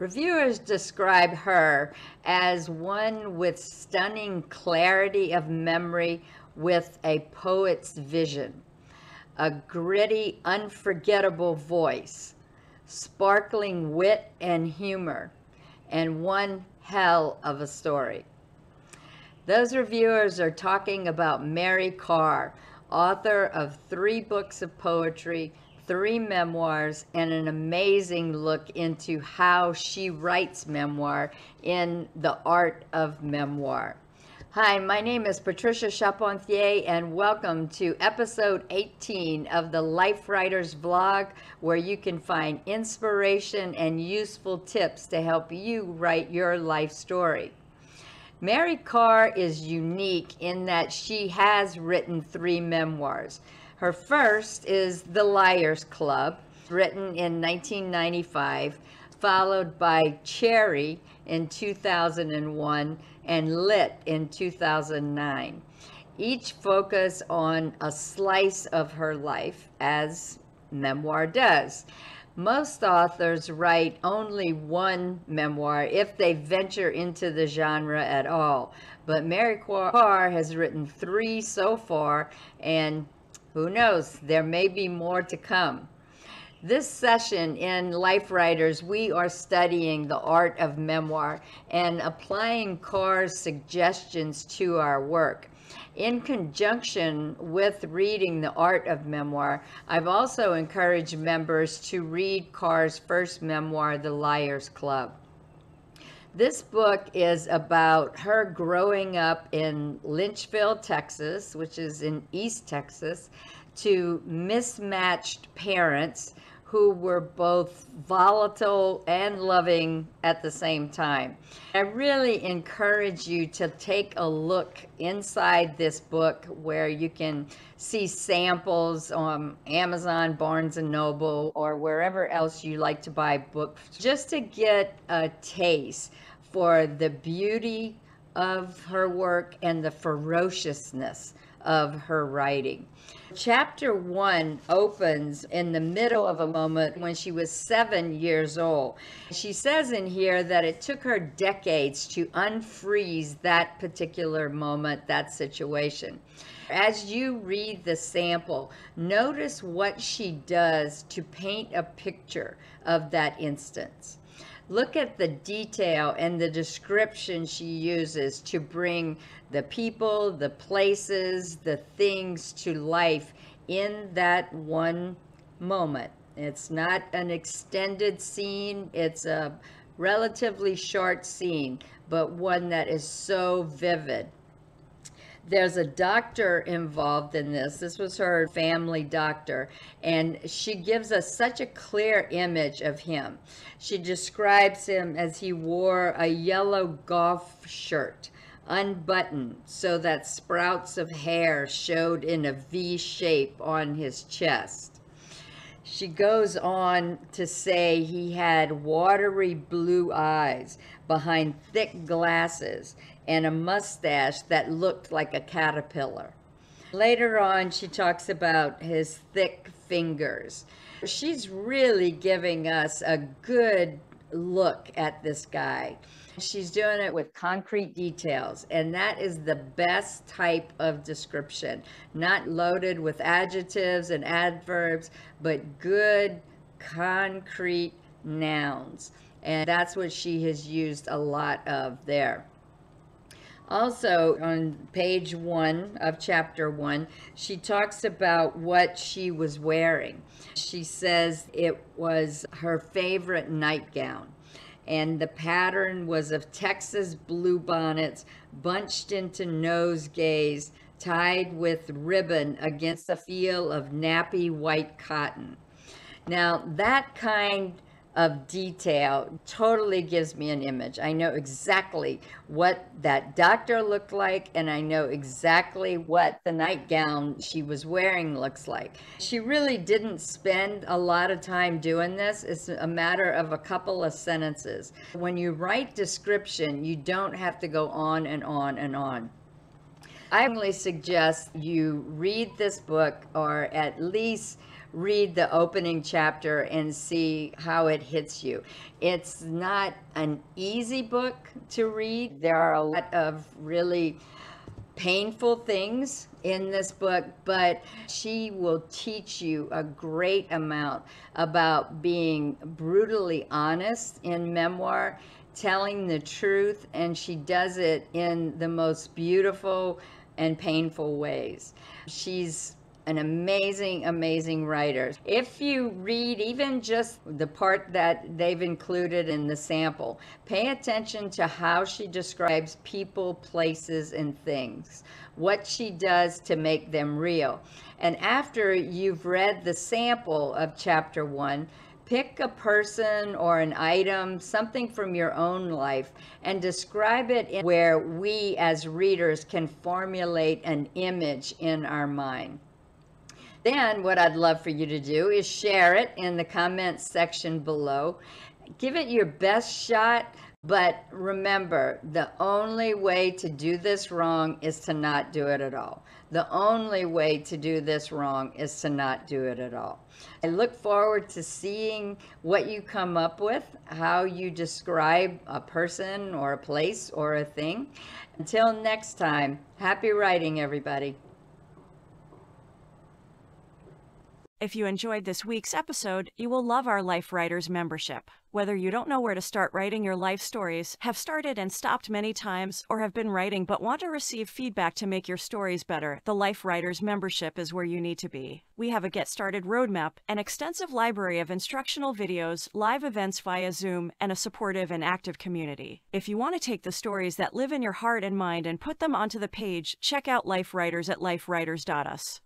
Reviewers describe her as one with stunning clarity of memory, with a poet's vision, a gritty, unforgettable voice, sparkling wit and humor, and one hell of a story. Those reviewers are talking about Mary Karr, author of 3 books of poetry, 3 memoirs, and an amazing look into how she writes memoir in The Art of Memoir. Hi, my name is Patricia Charpentier, and welcome to episode 18 of the Life Writers Blog, where you can find inspiration and useful tips to help you write your life story. Mary Karr is unique in that she has written 3 memoirs. Her first is The Liars' Club, written in 1995, followed by Cherry in 2001 and Lit in 2009. Each focus on a slice of her life, as memoir does. Most authors write only 1 memoir if they venture into the genre at all, but Mary Karr has written 3 so far, and who knows, there may be more to come. This session in Life Writers, we are studying The Art of Memoir and applying Karr's suggestions to our work. In conjunction with reading The Art of Memoir, I've also encouraged members to read Karr's first memoir, The Liars' Club. This book is about her growing up in Lynchville, Texas, which is in East Texas, to mismatched parents who were both volatile and loving at the same time. I really encourage you to take a look inside this book, where you can see samples on Amazon, Barnes & Noble, or wherever else you like to buy books, just to get a taste for the beauty of her work and the ferociousness of her writing. Chapter 1 opens in the middle of a moment when she was 7 years old. She says in here that it took her decades to unfreeze that particular moment, that situation. As you read the sample, notice what she does to paint a picture of that instance. Look at the detail and the description she uses to bring the people, the places, the things to life in that one moment. It's not an extended scene, it's a relatively short scene, but one that is so vivid. There's a doctor involved in this. This was her family doctor, and she gives us such a clear image of him. She describes him as he wore a yellow golf shirt, unbuttoned, so that sprouts of hair showed in a V shape on his chest. She goes on to say he had watery blue eyes behind thick glasses and a mustache that looked like a caterpillar. Later on, she talks about his thick fingers. She's really giving us a good look at this guy. She's doing it with concrete details, and that is the best type of description. Not loaded with adjectives and adverbs, but good concrete nouns. And that's what she has used a lot of there. Also, on page 1 of chapter 1, she talks about what she was wearing. She says it was her favorite nightgown, and the pattern was of Texas bluebonnets bunched into nosegays, tied with ribbon against a field of nappy white cotton. Now, that kind of detail totally gives me an image. I know exactly what that doctor looked like, and I know exactly what the nightgown she was wearing looks like. She really didn't spend a lot of time doing this. It's a matter of a couple of sentences. When you write description, you don't have to go on and on and on. I only suggest you read this book, or at least read the opening chapter and see how it hits you. It's not an easy book to read. There are a lot of really painful things in this book, but she will teach you a great amount about being brutally honest in memoir, telling the truth, and she does it in the most beautiful and painful ways. She's an amazing, amazing writer. If you read even just the part that they've included in the sample, pay attention to how she describes people, places, and things, what she does to make them real. And after you've read the sample of chapter one, pick a person or an item, something from your own life, and describe it in where we as readers can formulate an image in our mind. Then what I'd love for you to do is share it in the comments section below. Give it your best shot, but remember, the only way to do this wrong is to not do it at all. The only way to do this wrong is to not do it at all. I look forward to seeing what you come up with, how you describe a person or a place or a thing. Until next time, happy writing, everybody. If you enjoyed this week's episode, you will love our Life Writers membership. Whether you don't know where to start writing your life stories, have started and stopped many times, or have been writing but want to receive feedback to make your stories better, the Life Writers membership is where you need to be. We have a Get Started roadmap, an extensive library of instructional videos, live events via Zoom, and a supportive and active community. If you want to take the stories that live in your heart and mind and put them onto the page, check out Life Writers at LifeWriters.us.